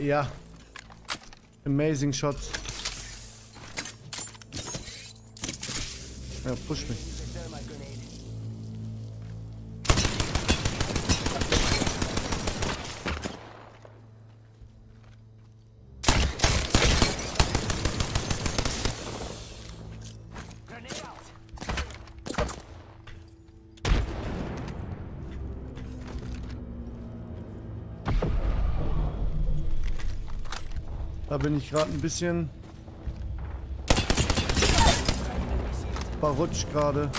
Ja. Amazing Shots. Ja, push mich. Da bin ich gerade ein bisschen verrutscht gerade.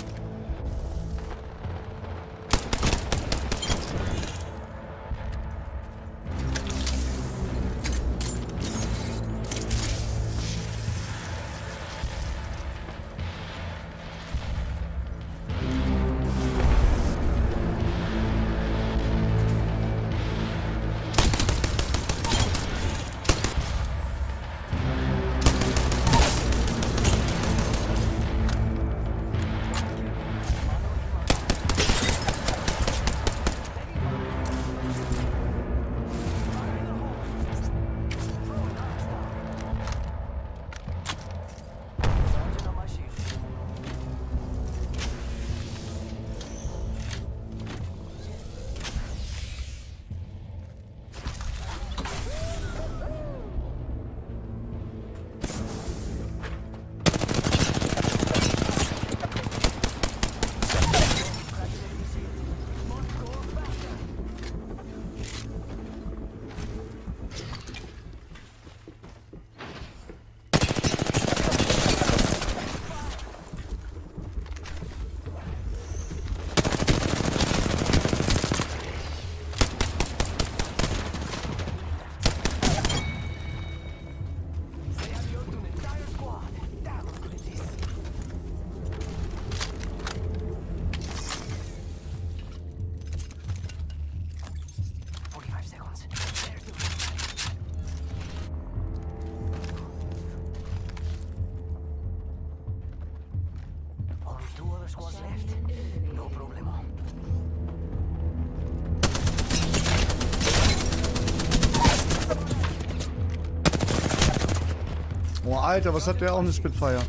Oh, Alter, was hat der auch eine Spitfire?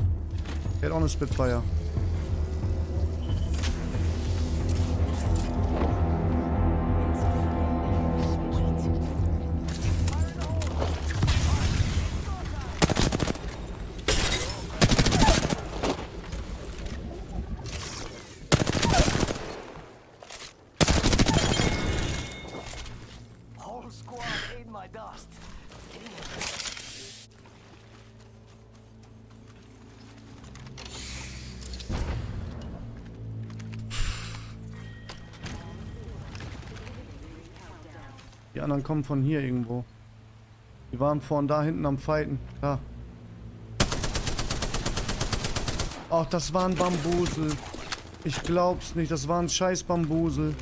Der hat auch eine Spitfire. Die anderen kommen von hier irgendwo. Die waren vorne da hinten am Fighten. Da. Ach, das war ein Bambusel. Ich glaub's nicht, das war ein scheiß Bambusel.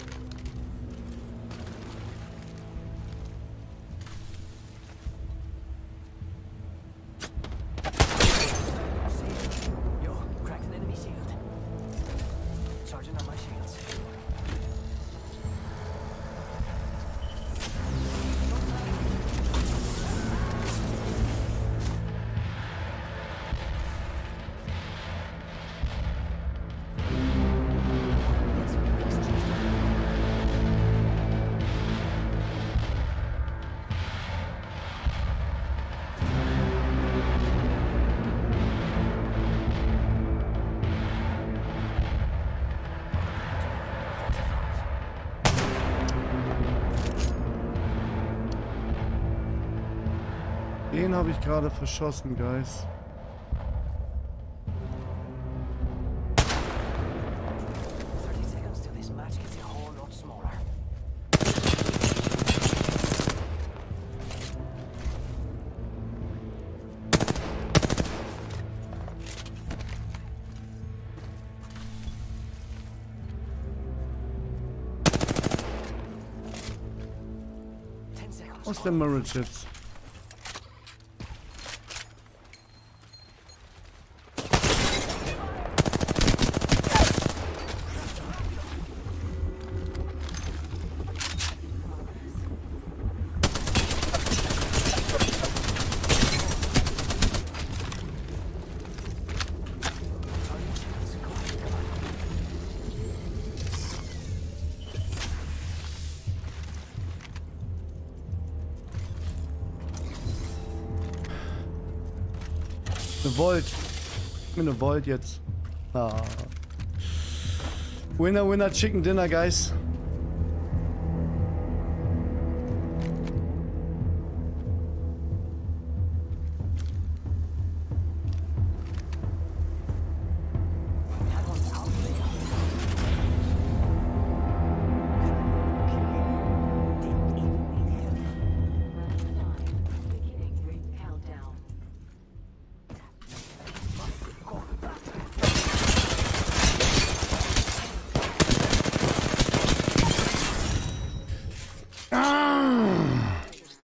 Den habe ich gerade verschossen, Guys. Aus der Mirage jetzt. Eine Volt. Ich bin eine Volt jetzt. Ah. Winner, winner, chicken dinner, guys.